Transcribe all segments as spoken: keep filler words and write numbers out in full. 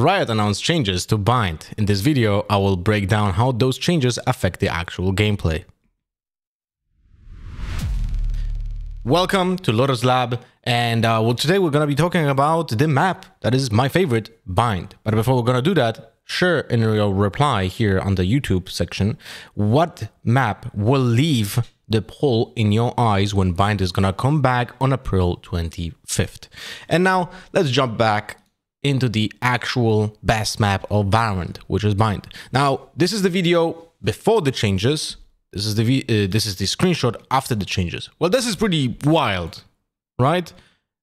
Riot announced changes to Bind. In this video, I will break down how those changes affect the actual gameplay. Welcome to Lothar's Lab, and uh, well, today we're going to be talking about the map that is my favorite, Bind. But before we're going to do that, share in your reply here on the YouTube section what map will leave the hole in your eyes when Bind is going to come back on April twenty-fifth. And now let's jump back into the actual best map of Valorant, which is Bind. Now, this is the video before the changes. This is the uh, this is the screenshot after the changes. Well, this is pretty wild, right?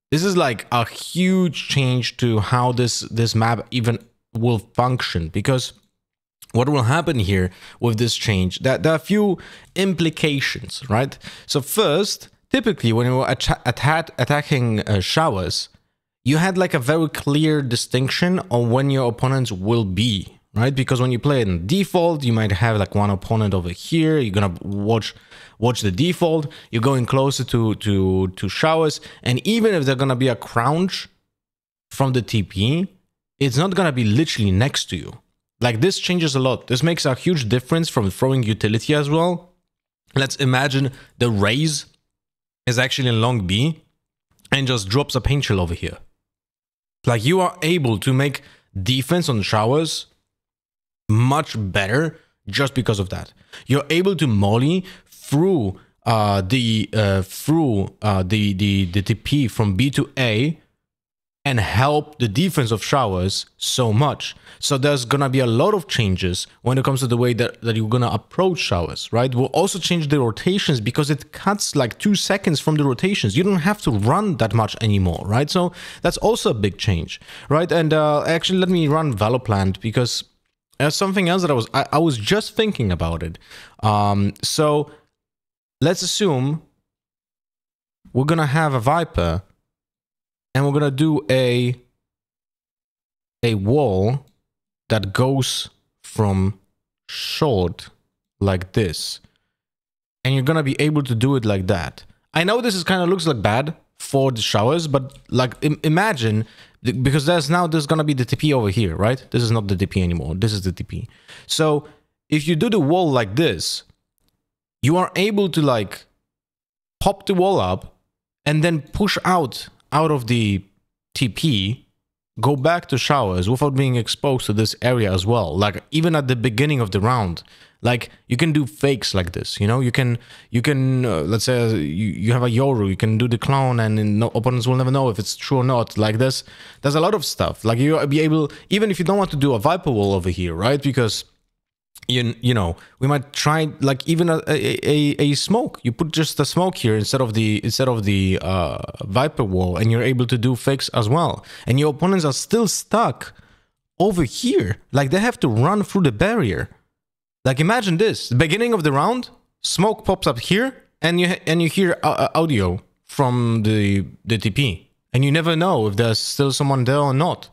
This is like a huge change to how this this map even will function, because what will happen here with this change? That there are a few implications, right? So first, typically when you were atta atta attacking uh, showers, you had like a very clear distinction on when your opponents will be. Right, because when you play it in default, you might have like one opponent over here. You're gonna watch watch the default. You're going closer to to to showers, and even if they're gonna be a crouch from the T P, it's not gonna be literally next to you. Like, this changes a lot. This makes a huge difference from throwing utility as well. Let's imagine the raise is actually in long B and just drops a paint chill over here. Like, you are able to make defense on showers much better just because of that. You're able to molly through uh, the uh, through uh, the, the the T P from B to A and help the defense of showers so much. So there's gonna be a lot of changes when it comes to the way that, that you're gonna approach showers, right? We'll also change the rotations, because it cuts like two seconds from the rotations. You don't have to run that much anymore, right? So that's also a big change, right? And uh, actually, let me run Valorant, because there's something else that I was I, I was just thinking about it. Um, so let's assume we're gonna have a Viper, and we're gonna do a a wall that goes from short like this, and you're gonna be able to do it like that. I know this is kind of looks like bad for the showers, but like im imagine. Because there's now there's gonna be the T P over here, right? This is not the T P anymore. This is the T P. So if you do the wall like this, you are able to like pop the wall up and then push out out of the T P, go back to showers without being exposed to this area as well. Like, even at the beginning of the round, like, you can do fakes like this, you know, you can, you can, uh, let's say uh, you, you have a Yoru, you can do the clown, and, and no, opponents will never know if it's true or not. Like this, there's a lot of stuff. Like, you'll be able, even if you don't want to do a Viper wall over here, right? Because, you, you know, we might try like even a, a, a smoke. You put just the smoke here instead of the, instead of the uh, Viper wall, and you're able to do fakes as well. And your opponents are still stuck over here. Like, they have to run through the barrier. Like, imagine this, the beginning of the round, smoke pops up here, and you and you hear uh, audio from the, the T P, and you never know if there's still someone there or not,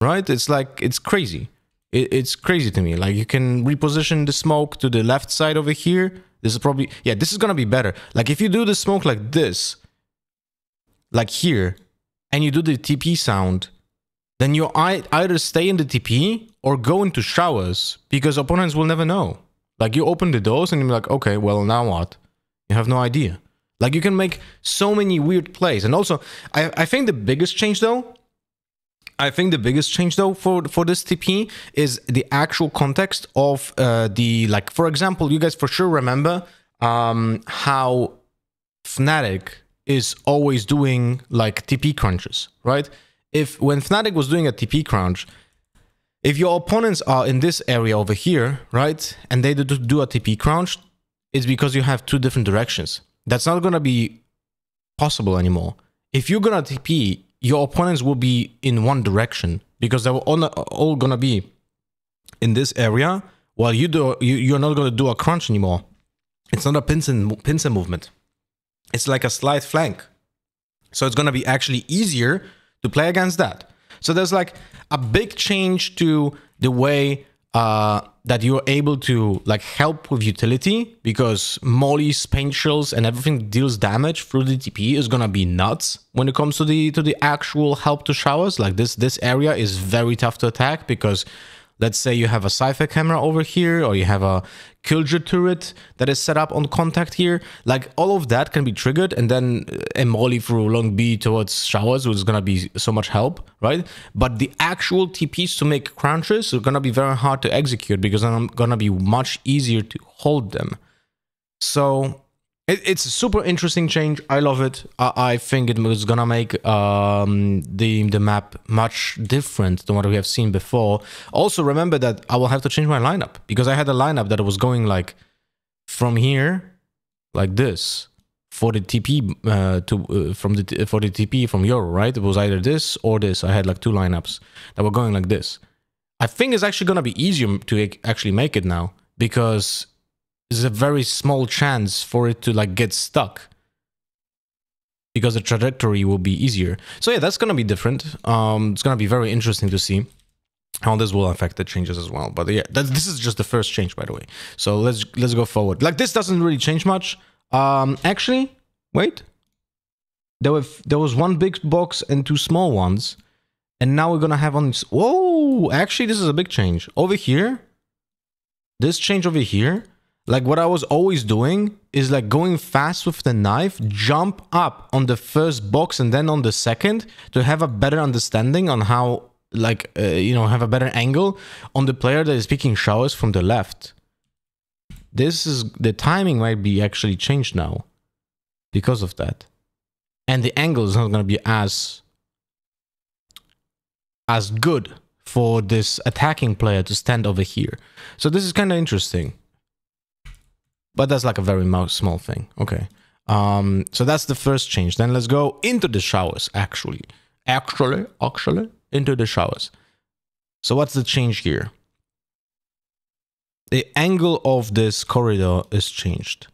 right? It's like, it's crazy. It, it's crazy to me. Like, you can reposition the smoke to the left side over here. This is probably, yeah, this is gonna be better. Like, if you do the smoke like this, like here, and you do the T P sound, then you either stay in the T P or go into showers, because opponents will never know. Like, you open the doors and you're like, okay, well, now what? You have no idea. Like, you can make so many weird plays. And also, I, I think the biggest change though, I think the biggest change though for, for this T P is the actual context of uh, the, like, for example, you guys for sure remember um, how Fnatic is always doing like T P crunches, right? If when Fnatic was doing a T P crunch, if your opponents are in this area over here, right, and they do, do a T P crunch, it's because you have two different directions. That's not going to be possible anymore. If you're going to T P, your opponents will be in one direction, because they were all, all going to be in this area, while you do, you, you're not going to do a crunch anymore. It's not a pincer, pincer movement. It's like a slide flank. So it's going to be actually easier to play against that. So there's like a big change to the way uh, that you're able to like help with utility, because mollies, paint shells, and everything deals damage through the T P is gonna be nuts when it comes to the to the actual help to showers. Like this this area is very tough to attack, because let's say you have a Cypher camera over here, or you have a Killjoy turret that is set up on contact here. Like, all of that can be triggered, and then a molly through long B towards showers was going to be so much help, right? But the actual T Ps to make crunches are going to be very hard to execute, because I'm going to be much easier to hold them. So it, it's a super interesting change. I love it. I, I think it was going to make um, the, the map much different than what we have seen before. Also, remember that I will have to change my lineup, because I had a lineup that was going like from here, like this, for the T P uh, to uh, from the for the T P from Euro, right? It was either this or this. I had like two lineups that were going like this. I think it's actually going to be easier to actually make it now, because there's a very small chance for it to like get stuck, because the trajectory will be easier. So yeah, that's gonna be different. Um, it's gonna be very interesting to see how this will affect the changes as well. But yeah, that, this is just the first change, by the way. So let's let's go forward. Like, this doesn't really change much. Um, actually, wait, there were there was one big box and two small ones, and now we're gonna have on. Whoa, actually, this is a big change over here. This change over here. Like, what I was always doing is like going fast with the knife, jump up on the first box and then on the second to have a better understanding on how, like, uh, you know, have a better angle on the player that is picking showers from the left. This is, the timing might be actually changed now because of that. And the angle is not going to be as, as good for this attacking player to stand over here. So this is kind of interesting. But that's like a very small thing. Okay. Um, so that's the first change. Then let's go into the showers, actually. Actually, actually, into the showers. So what's the change here? The angle of this corridor is changed,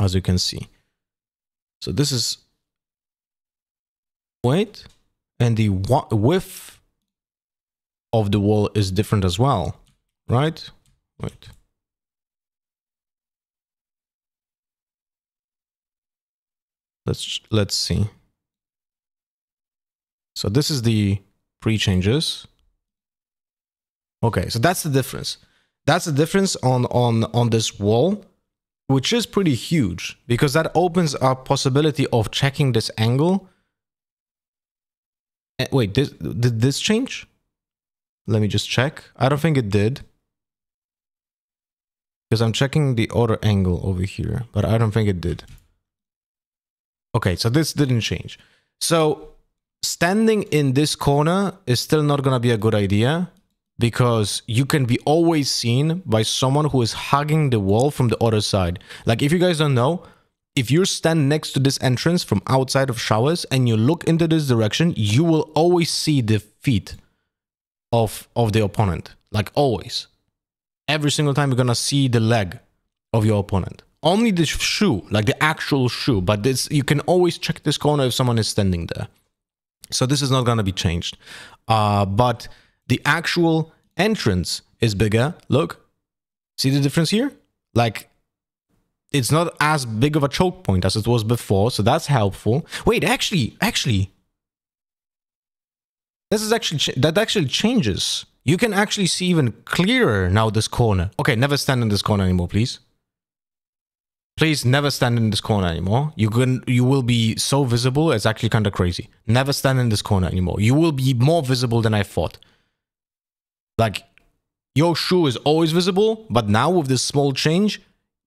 as you can see. So this is... Wait. And the width of the wall is different as well, right? Wait. Let's let's see. So this is the pre-changes. Okay, so that's the difference. That's the difference on on on this wall, which is pretty huge, because that opens up possibility of checking this angle. And wait, this, did this change? Let me just check. I don't think it did, because I'm checking the other angle over here, but I don't think it did. Okay, so this didn't change. So standing in this corner is still not going to be a good idea, because you can be always seen by someone who is hugging the wall from the other side. Like, if you guys don't know, if you stand next to this entrance from outside of showers and you look into this direction, you will always see the feet of, of the opponent. Like, always. Every single time you're going to see the leg of your opponent. Only the shoe, like the actual shoe, but this, you can always check this corner if someone is standing there. So this is not going to be changed. Uh, but the actual entrance is bigger. Look, see the difference here? Like, it's not as big of a choke point as it was before, so that's helpful. Wait, actually, actually, this is actually, that actually changes. You can actually see even clearer now this corner. Okay, never stand in this corner anymore, please. Please never stand in this corner anymore. You can, you will be so visible. It's actually kind of crazy. Never stand in this corner anymore. You will be more visible than I thought. Like, your shoe is always visible, but now with this small change,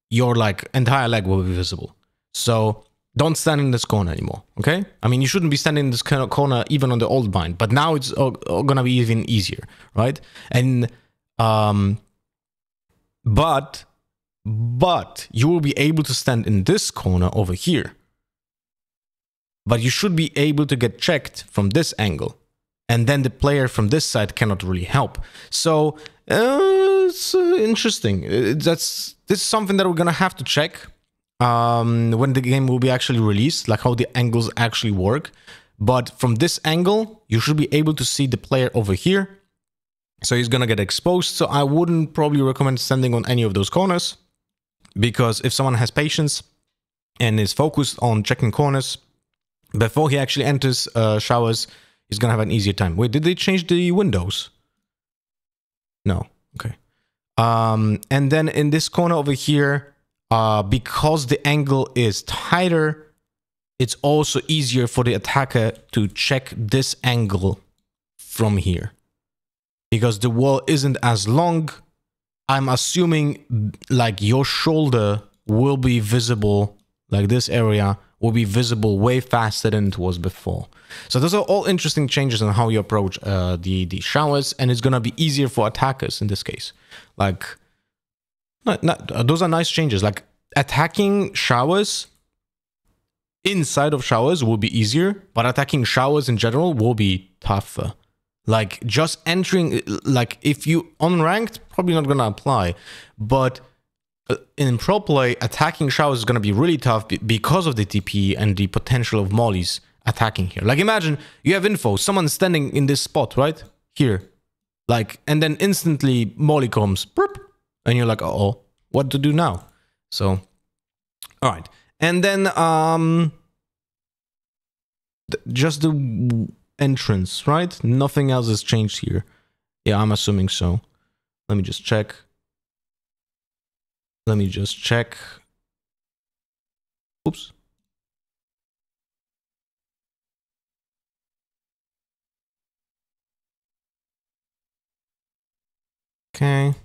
your like entire leg will be visible. So don't stand in this corner anymore. Okay? I mean, you shouldn't be standing in this kind of corner even on the old bind, but now it's gonna be even easier, right? And um, but. But you will be able to stand in this corner over here. But you should be able to get checked from this angle. And then the player from this side cannot really help. So, uh, it's uh, interesting. That's, this is something that we're going to have to check um, when the game will be actually released, like how the angles actually work. But from this angle, you should be able to see the player over here. So he's going to get exposed. So I wouldn't probably recommend standing on any of those corners, because if someone has patience and is focused on checking corners before he actually enters uh, showers, he's going to have an easier time. Wait, did they change the windows? No. Okay. Um, and then in this corner over here, uh, because the angle is tighter, it's also easier for the attacker to check this angle from here. Because the wall isn't as long, I'm assuming like your shoulder will be visible, like this area will be visible way faster than it was before. So those are all interesting changes on how you approach uh, the, the showers, and it's going to be easier for attackers in this case. Like, not, not, those are nice changes. Like, attacking showers inside of showers will be easier, but attacking showers in general will be tougher. Like, just entering, like, if you unranked, probably not going to apply. But in pro play, attacking showers is going to be really tough because of the T P and the potential of mollies attacking here. Like, imagine you have info, someone's standing in this spot, right? Here. Like, and then instantly molly comes, burp, and you're like, uh-oh, what to do now? So, all right. And then, um, th just the entrance, right? Nothing else has changed here. Yeah, I'm assuming so. Let me just check. Let me just check. Oops. Okay.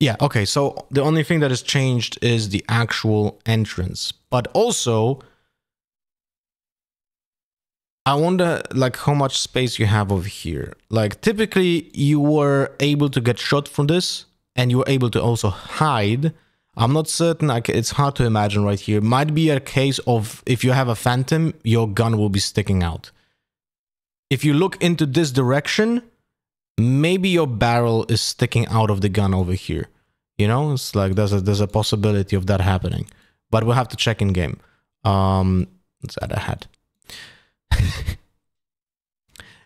Yeah, okay, so the only thing that has changed is the actual entrance. But also, I wonder, like, how much space you have over here. Like, typically, you were able to get shot from this, and you were able to also hide. I'm not certain, like, it's hard to imagine right here. Might be a case of, if you have a phantom, your gun will be sticking out. If you look into this direction, maybe your barrel is sticking out of the gun over here. You know, it's like there's a there's a possibility of that happening, but we'll have to check in game. Um, let's add a hat.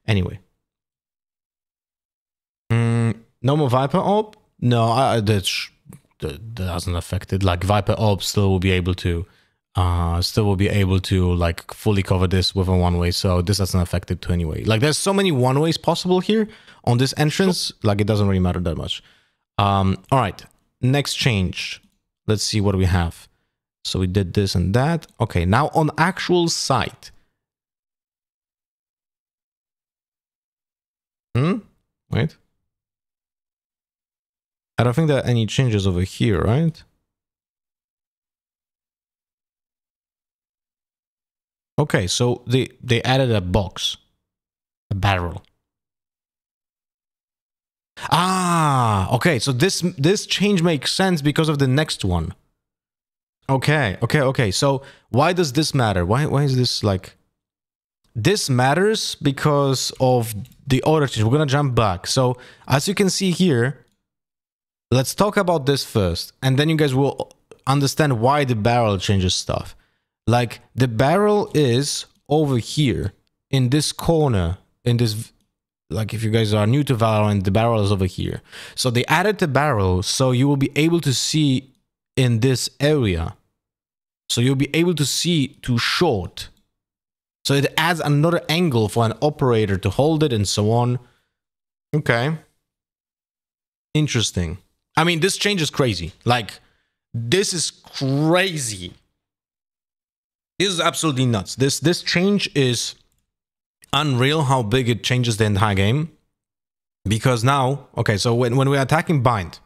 Anyway, mm, no more Viper Orb. No, I, that, that doesn't affect it. Like, Viper Orb still will be able to, uh, still will be able to like fully cover this with a one way. So this doesn't affect it to anyway. Like, there's so many one ways possible here on this entrance. Like, it doesn't really matter that much. Um, all right, next change. Let's see what we have. So we did this and that. Okay, now on actual site. Hmm? Wait. I don't think there are any changes over here, right? Okay, so they, they added a box. A barrel. Ah, okay, so this this change makes sense because of the next one. Okay, okay, okay. So why does this matter? Why why is this like... This matters because of the order change. We're gonna jump back. So as you can see here, let's talk about this first, and then you guys will understand why the barrel changes stuff. Like, the barrel is over here in this corner, in this, like, if you guys are new to Valorant, the barrel is over here. So they added the barrel, so you will be able to see in this area. So you'll be able to see too short. So it adds another angle for an operator to hold it and so on. Okay. Interesting. I mean, this change is crazy. Like, this is crazy. This is absolutely nuts. This, this change is unreal how big it changes the entire game. Because now, okay, so when, when we're attacking Bind,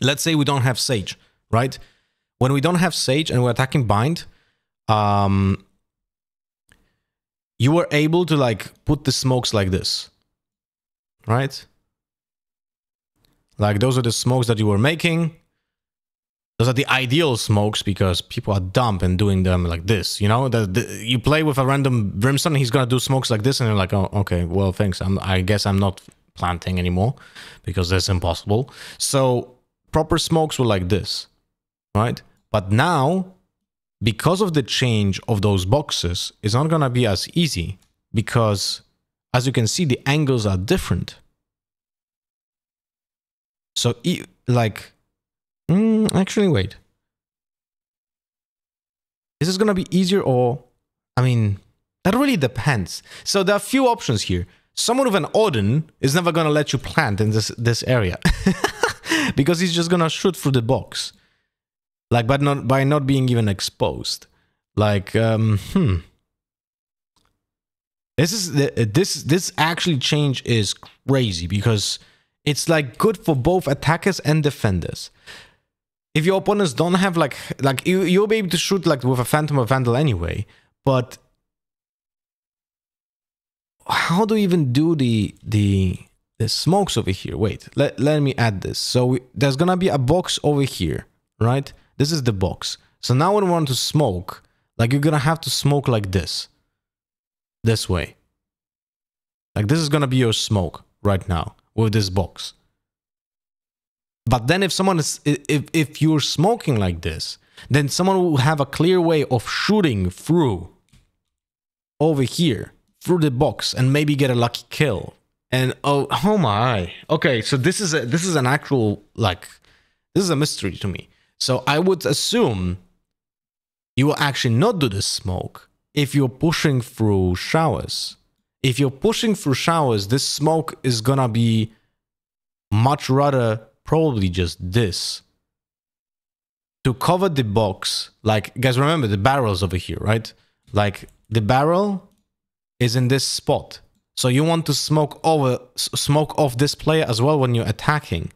let's say we don't have Sage, right? When we don't have Sage and we're attacking Bind, um... you were able to, like, put the smokes like this, right? Like, those are the smokes that you were making. Those are the ideal smokes because people are dumb and doing them like this, you know? That you play with a random brimstone, he's gonna do smokes like this, and you're like, oh, okay, well, thanks. I'm, I guess I'm not planting anymore because that's impossible. So, proper smokes were like this, right? But now... because of the change of those boxes, it's not going to be as easy because, as you can see, the angles are different. So, like, mm, actually, wait. Is this going to be easier or, I mean, that really depends. So there are a few options here. Someone with an Odin is never going to let you plant in this, this area because he's just going to shoot through the box. Like, but not by not being even exposed. Like, um, hmm. This is this this actually change is crazy because it's like good for both attackers and defenders. If your opponents don't have like like you you'll be able to shoot like with a Phantom or Vandal anyway, but how do you even do the the the smokes over here? Wait, let let me add this. So we, there's gonna be a box over here, right? This is the box. So now when we want to smoke, like you're gonna have to smoke like this. This way. Like this is gonna be your smoke right now with this box. But then if someone is if if you're smoking like this, then someone will have a clear way of shooting through over here, through the box, and maybe get a lucky kill. And oh oh my. Okay, so this is a this is an actual like this is a mystery to me. So I would assume you will actually not do this smoke. If you're pushing through showers, if you're pushing through showers, this smoke is gonna be much rather probably just this. To cover the box, like, guys, remember the barrel's over here, right? Like, the barrel is in this spot. So you want to smoke over, smoke off this player as well when you're attacking.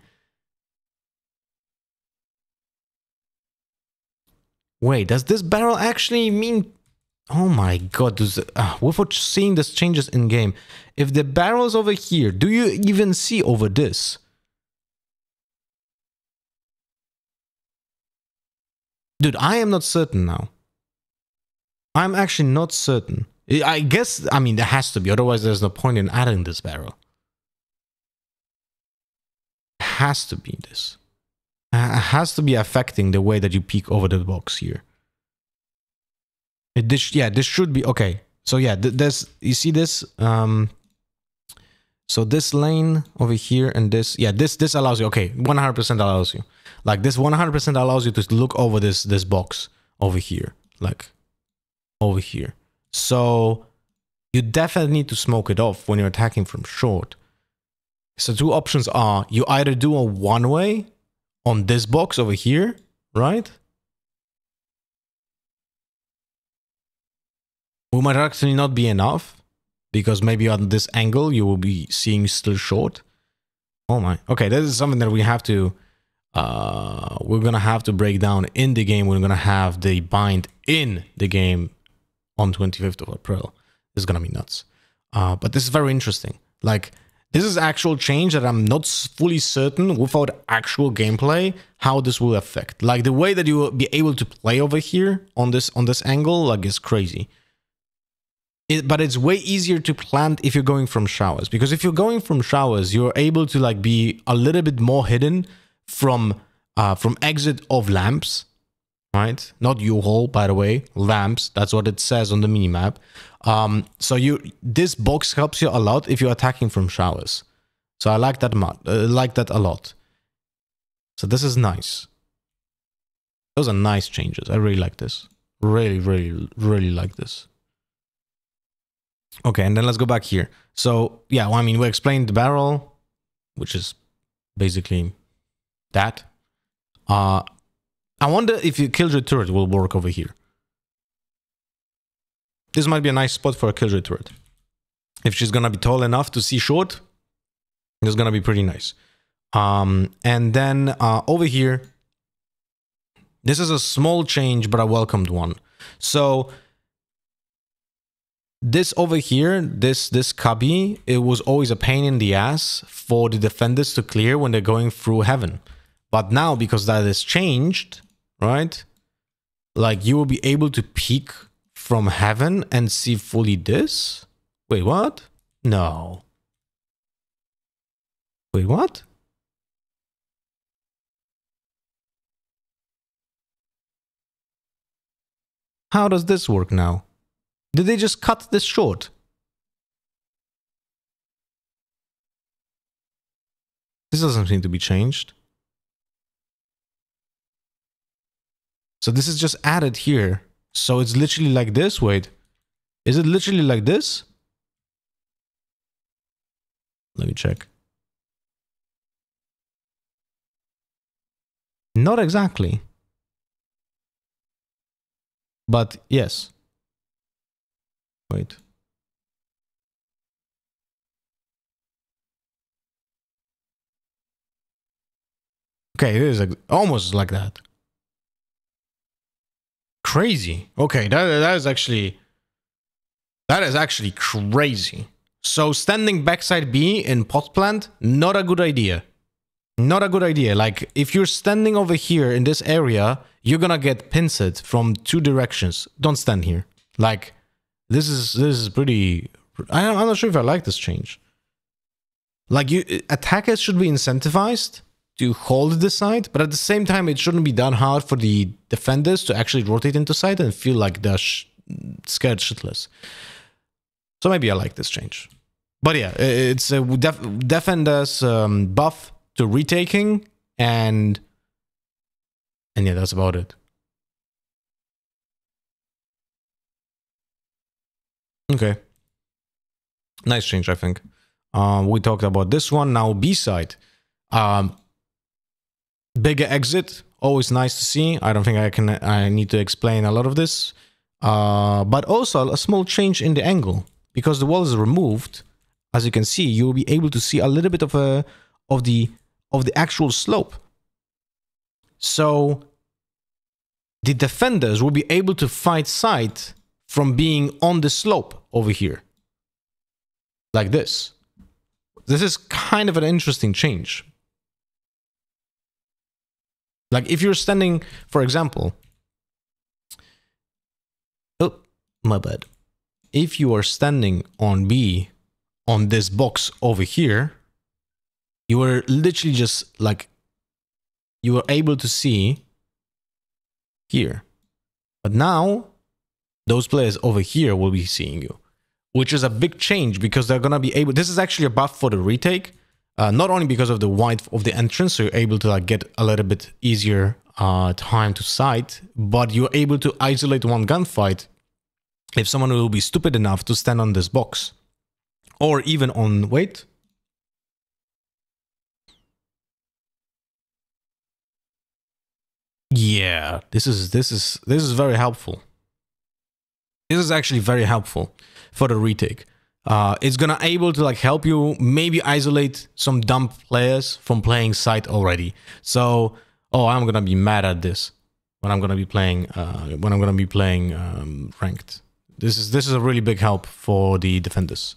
Wait, does this barrel actually mean... Oh my god, uh, without seeing these changes in game, if the barrel's over here, do you even see over this? Dude, I am not certain now. I'm actually not certain. I guess, I mean, there has to be, otherwise there's no point in adding this barrel. It has to be this. It has to be affecting the way that you peek over the box here. It, this, yeah, this should be okay. So yeah, th this you see this. Um, so this lane over here and this, yeah, this this allows you. Okay, one hundred percent allows you. Like this, one hundred percent allows you to look over this this box over here, like over here. So you definitely need to smoke it off when you're attacking from short. So two options are you either do a one way on this box over here, right? We might actually not be enough, because maybe on this angle you will be seeing still short. Oh my. Okay, this is something that we have to, uh, we're going to have to break down in the game. We're going to have the bind in the game on twenty-fifth of April. It's going to be nuts. Uh, but this is very interesting. Like, this is actual change that I'm not fully certain without actual gameplay how this will affect. Like, the way that you will be able to play over here on this, on this angle, like, is crazy. It, but it's way easier to plant if you're going from showers, because if you're going from showers, you're able to like be a little bit more hidden from uh, from exit of lamps, right? Not U-hole, by the way, lamps. That's what it says on the minimap. Um, so you this box helps you a lot if you're attacking from showers. So I like that much, uh, like that a lot. So this is nice. Those are nice changes. I really like this. Really, really, really like this. Okay, and then let's go back here. So, yeah, well, I mean, we explained the barrel, which is basically that. Uh, I wonder if your Killjoy turret will work over here. This might be a nice spot for a Killjoy turret. If she's going to be tall enough to see short, it's going to be pretty nice. Um, and then uh, over here, this is a small change, but a welcomed one. So... This over here, this this cubby, it was always a pain in the ass for the defenders to clear when they're going through heaven. But now, because that is changed, right? Like, you will be able to peek from heaven and see fully this? Wait, what? No. Wait, what? How does this work now? Did they just cut this short? This doesn't seem to be changed. So this is just added here. So it's literally like this. Wait, is it literally like this? Let me check. Not exactly. But yes. Wait. Okay, it is almost like that. Crazy. Okay, that, that is actually... That is actually crazy. So standing backside B in pot plant, not a good idea. Not a good idea. Like, if you're standing over here in this area, you're gonna get pincered from two directions. Don't stand here. Like, this is this is pretty... I'm not sure if I like this change. Like, you attackers should be incentivized to hold the side, but at the same time, it shouldn't be done hard for the defenders to actually rotate into side and feel like they're sh scared shitless. So maybe I like this change. But yeah, it's a def defenders um, buff to retaking, and and yeah, that's about it. Okay, nice change, I think. Uh, we talked about this one. Now B side. Um, Bigger exit, always nice to see. I don't think I can. I need to explain a lot of this, uh, but also a small change in the angle because the wall is removed. As you can see, you will be able to see a little bit of a of the of the actual slope. So the defenders will be able to fight sight from being on the slope over here, like this. This is kind of an interesting change. Like, if you're standing, for example, oh, my bad. If you are standing on B, on this box over here, you are literally just, like, you are able to see here. But now, those players over here will be seeing you, which is a big change because they're going to be able, this is actually a buff for the retake. Uh, not only because of the width of the entrance, so you're able to like get a little bit easier uh, time to sight, but you're able to isolate one gunfight if someone will be stupid enough to stand on this box. Or even on... Wait. Yeah, this is, this is, this is very helpful. This is actually very helpful for the retake. Uh, it's gonna able to like help you maybe isolate some dumb players from playing side already. So, oh, I'm gonna be mad at this when I'm gonna be playing uh, when I'm gonna be playing um, ranked. This is this is a really big help for the defenders.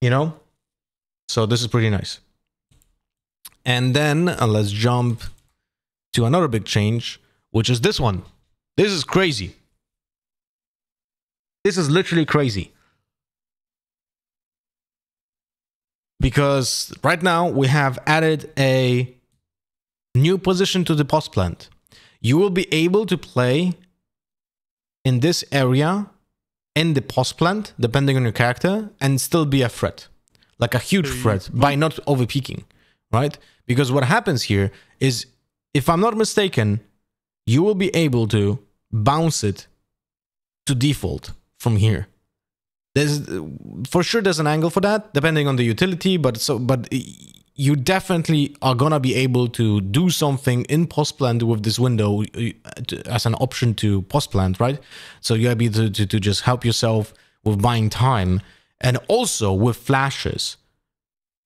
You know, so this is pretty nice. And then uh, let's jump to another big change, which is this one. This is crazy. This is literally crazy. Because right now we have added a new position to the post plant. You will be able to play in this area in the post plant, depending on your character, and still be a threat. Like a huge threat by not overpeaking, right? Because what happens here is, if I'm not mistaken, you will be able to bounce it to default. From here, there's for sure there's an angle for that depending on the utility, but so but you definitely are gonna be able to do something in post plant with this window as an option to post plant, right? So you're able to, to, to just help yourself with buying time and also with flashes.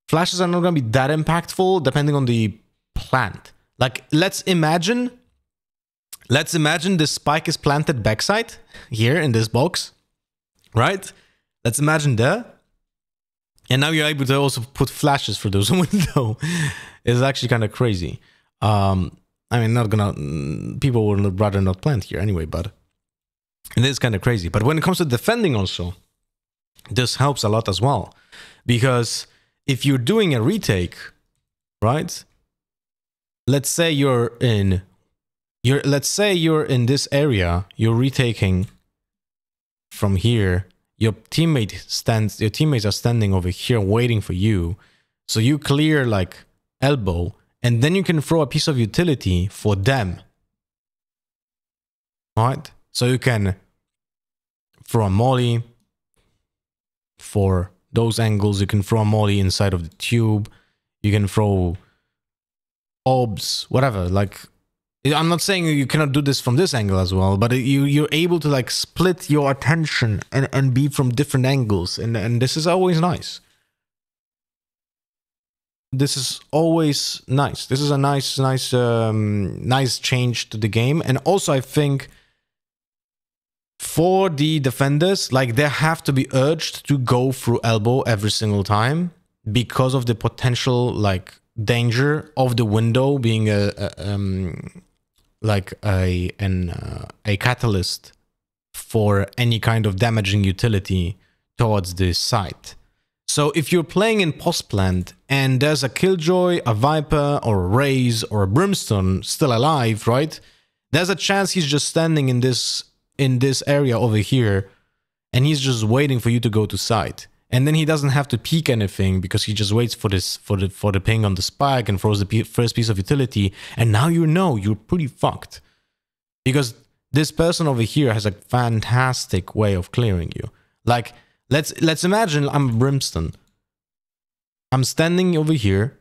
Flashes are not gonna be that impactful depending on the plant. Like, let's imagine, let's imagine this spike is planted backside here in this box. Right? Let's imagine that. And now you're able to also put flashes for those window. It's actually kind of crazy. Um, I mean, not gonna... People would rather not plant here anyway, but... It is kind of crazy. But when it comes to defending also, this helps a lot as well. Because if you're doing a retake, right? Let's say you're in... You're, let's say you're in this area. You're retaking... From here, your teammate stands. Your teammates are standing over here, waiting for you. So you clear like elbow, and then you can throw a piece of utility for them. Alright, so you can throw a molly for those angles, you can throw a molly inside of the tube, you can throw orbs, whatever. Like, I'm not saying you cannot do this from this angle as well, but you, you're able to like split your attention and, and be from different angles, and, and this is always nice. This is always nice. This is a nice, nice, um, nice change to the game. And also I think for the defenders, like they have to be urged to go through elbow every single time because of the potential like danger of the window being a, a um, like a an uh, a catalyst for any kind of damaging utility towards the site. So if you're playing in post plant and there's a Killjoy, a Viper, or a Raze, or a Brimstone still alive, right? There's a chance he's just standing in this in this area over here, and he's just waiting for you to go to site. And then he doesn't have to peek anything because he just waits for this for the for the ping on the spike and throws the first piece of utility. And now you know you're pretty fucked because this person over here has a fantastic way of clearing you. Like let's let's imagine I'm Brimstone. I'm standing over here.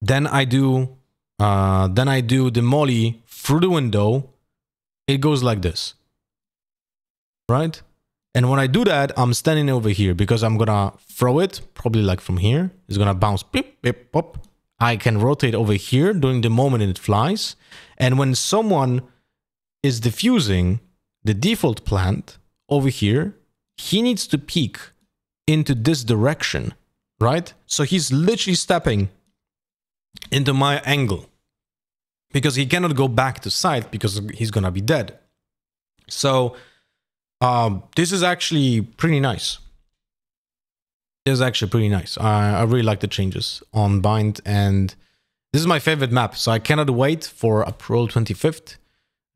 Then I do uh, then I do the molly through the window. It goes like this, right? And when I do that, I'm standing over here because I'm gonna throw it, probably like from here. It's gonna bounce, beep, beep, pop. I can rotate over here during the moment it flies. And when someone is diffusing the default plant over here, he needs to peek into this direction, right? So he's literally stepping into my angle because he cannot go back to site because he's gonna be dead. So... Um, this is actually pretty nice. This is actually pretty nice. I, I really like the changes on Bind, and this is my favorite map, so I cannot wait for April twenty-fifth.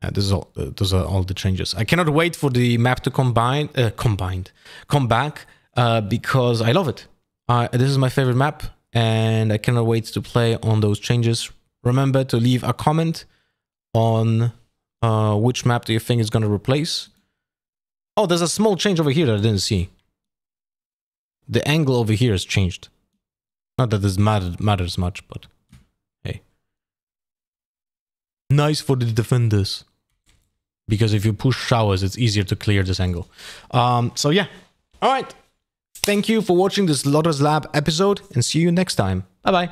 Uh, this is all, uh, those are all the changes. I cannot wait for the map to combine, uh, combined, come back uh, because I love it. Uh, this is my favorite map, and I cannot wait to play on those changes. Remember to leave a comment on uh, which map do you think is going to replace. Oh, there's a small change over here that I didn't see. The angle over here has changed. Not that this matter- matters much, but hey. Nice for the defenders. Because if you push showers, it's easier to clear this angle. Um, so yeah. Alright. Thank you for watching this Lothar's Lab episode, and see you next time. Bye-bye.